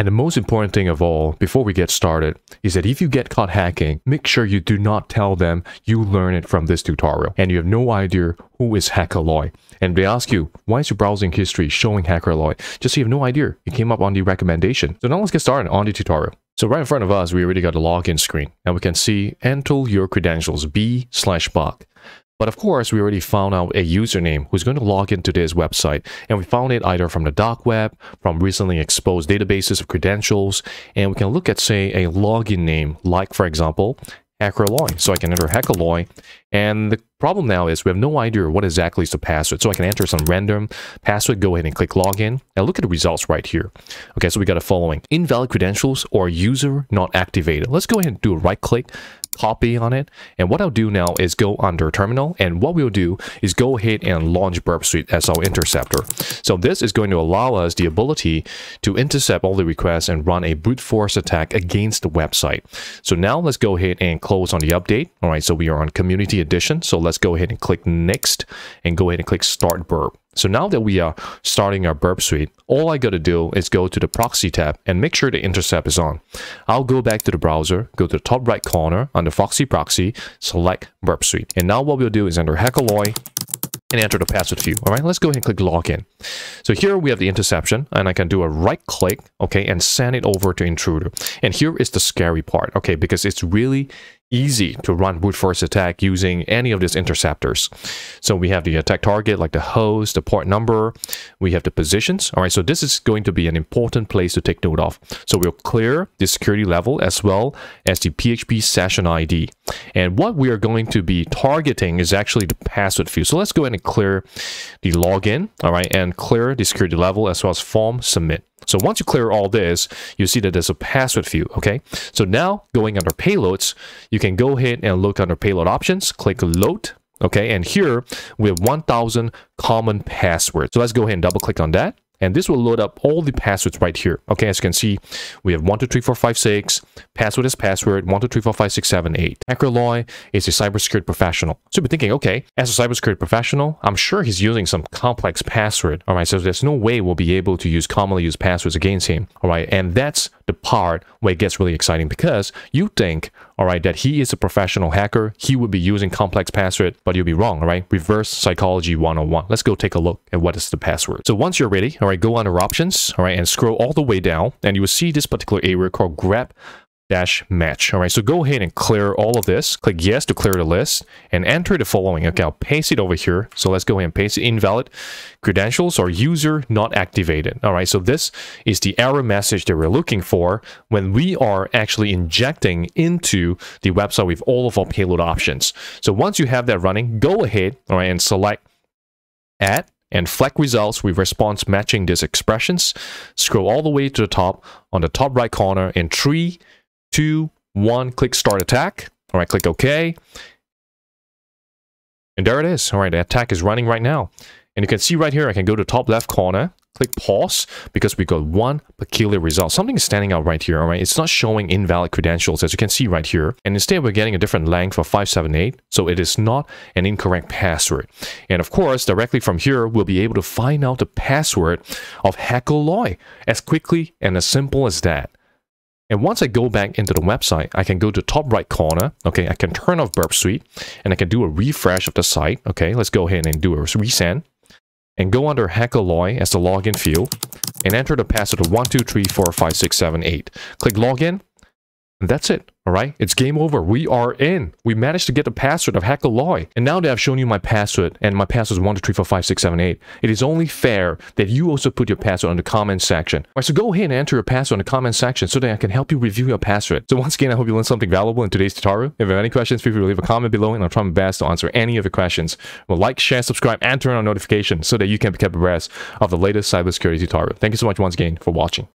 And the most important thing of all, before we get started, is that if you get caught hacking, make sure you do not tell them you learn it from this tutorial and you have no idea who is HackerLoi. And they ask you, why is your browsing history showing HackerLoi? Just so you have no idea. It came up on the recommendation. So now let's get started on the tutorial. So right in front of us, we already got the login screen. And we can see, enter your credentials, b/Bach. But of course, we already found out a username who's going to log into this website. And we found it either from the dark web, from recently exposed databases of credentials. And we can look at, say, a login name, like, for example, HackerLoi. So I can enter HackerLoi. And the problem now is we have no idea what exactly is the password. So I can enter some random password, go ahead and click login. And look at the results right here. Okay, so we got the following. Invalid credentials or user not activated. Let's go ahead and do a right click. Copy on it, and what I'll do now is go under terminal, and what we'll do is go ahead and launch Burp Suite as our interceptor. So this is going to allow us the ability to intercept all the requests and run a brute force attack against the website. So now let's go ahead and close on the update. All right, so we are on community edition, so let's go ahead and click next and go ahead and click start burp. So now that we are starting our Burp Suite, all I got to do is go to the proxy tab and make sure the intercept is on. I'll go back to the browser, go to the top right corner under Foxy Proxy, select Burp Suite. And now what we'll do is enter HackerLoi and enter the password field. All right, let's go ahead and click login. So here we have the interception, and I can do a right click, okay, and send it over to Intruder. And here is the scary part, okay, because it's really easy to run brute force attack using any of these interceptors. So we have the attack target, like the host, the port number, we have the positions. All right, so this is going to be an important place to take note of. So we'll clear the security level as well as the PHP session ID. And what we are going to be targeting is actually the password field. So let's go ahead and clear the login, all right, and clear the security level as well as form submit. So once you clear all this, you see that there's a password field, okay? So now going under payloads, you can go ahead and look under payload options, click load, okay? And here we have 1000 common passwords. So let's go ahead and double click on that. And this will load up all the passwords right here. Okay, as you can see, we have 123456, password is password, 12345678. HackerLoi is a cybersecurity professional. So you'll be thinking, okay, as a cybersecurity professional, I'm sure he's using some complex password. All right, so there's no way we'll be able to use commonly used passwords against him. All right, and that's the part where it gets really exciting because you think, all right, that he is a professional hacker, he would be using complex password, but you'll be wrong, all right? Reverse psychology 101. Let's go take a look at what is the password. So once you're ready, all right, go under options, all right, and scroll all the way down, and you will see this particular area called grep-match. All right, so go ahead and clear all of this. Click yes to clear the list and enter the following. Okay, I'll paste it over here. So let's go ahead and paste it. Invalid credentials or user not activated. All right, so this is the error message that we're looking for when we are actually injecting into the website with all of our payload options. So once you have that running, go ahead, all right, and select add and flag results with response matching these expressions. Scroll all the way to the top on the top right corner in 3, 2, 1, click start attack. All right, click OK. And there it is. All right, the attack is running right now. And you can see right here, I can go to top left corner, click pause, because we got one peculiar result. Something is standing out right here, all right? It's not showing invalid credentials, as you can see right here. And instead, we're getting a different length of 578, so it is not an incorrect password. And of course, directly from here, we'll be able to find out the password of HackerLoi as quickly and as simple as that. And once I go back into the website, I can go to top right corner, okay, I can turn off Burp Suite, and I can do a refresh of the site, okay, let's go ahead and do a resend, and go under HackerLoi as the login field, and enter the password of 12345678. Click login, and that's it, all right? It's game over, we are in. We managed to get the password of HackerLoi. And now that I've shown you my password, and my password is 12345678, it is only fair that you also put your password on the comment section. All right, so go ahead and enter your password on the comment section so that I can help you review your password. So once again, I hope you learned something valuable in today's tutorial. If you have any questions, feel free to leave a comment below, and I'll try my best to answer any of your questions. Well, like, share, subscribe, and turn on notifications so that you can be kept abreast of the latest cybersecurity tutorial. Thank you so much once again for watching.